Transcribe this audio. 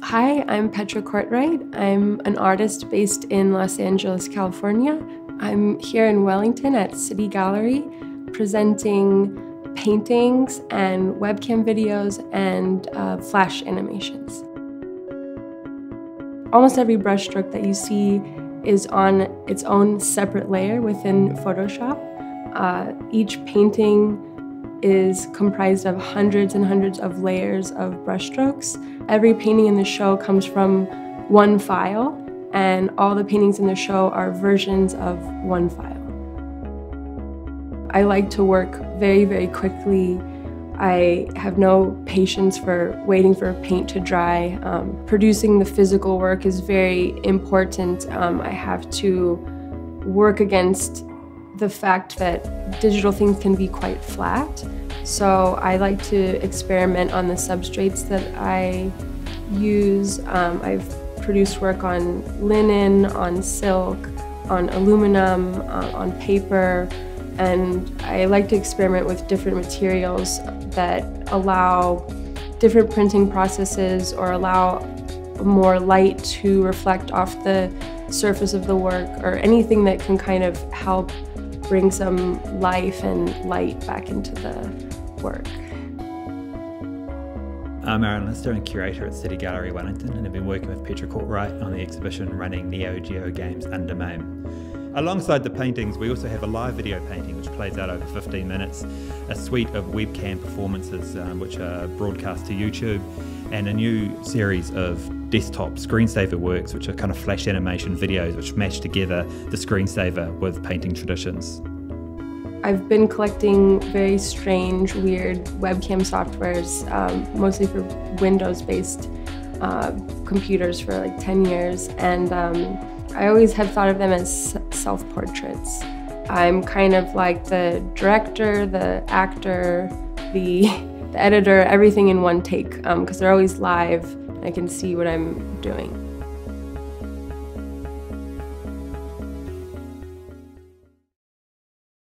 Hi, I'm Petra Cortright. I'm an artist based in Los Angeles, California. I'm here in Wellington at City Gallery presenting paintings and webcam videos and flash animations. Almost every brushstroke that you see is on its own separate layer within Photoshop. Each painting is comprised of hundreds and hundreds of layers of brushstrokes. Every painting in the show comes from one file, and all the paintings in the show are versions of one file. I like to work very, very quickly. I have no patience for waiting for paint to dry. Producing the physical work is very important. I have to work against the fact that digital things can be quite flat. So I like to experiment on the substrates that I use. I've produced work on linen, on silk, on aluminum, on paper, and I like to experiment with different materials that allow different printing processes or allow more light to reflect off the surface of the work, or anything that can kind of help bring some life and light back into the work. I'm Aaron Lister, and curator at City Gallery Wellington, and I've been working with Petra Cortright on the exhibition running Neo Geo Games under MAME. Alongside the paintings, we also have a live video painting which plays out over 15 minutes, a suite of webcam performances which are broadcast to YouTube, and a new series of desktop screensaver works, which are kind of flash animation videos which mash together the screensaver with painting traditions. I've been collecting very strange, weird webcam softwares, mostly for Windows-based computers for like 10 years, and I always have thought of them as self-portraits. I'm kind of like the director, the actor, the editor, everything in one take, because they're always live. I can see what I'm doing.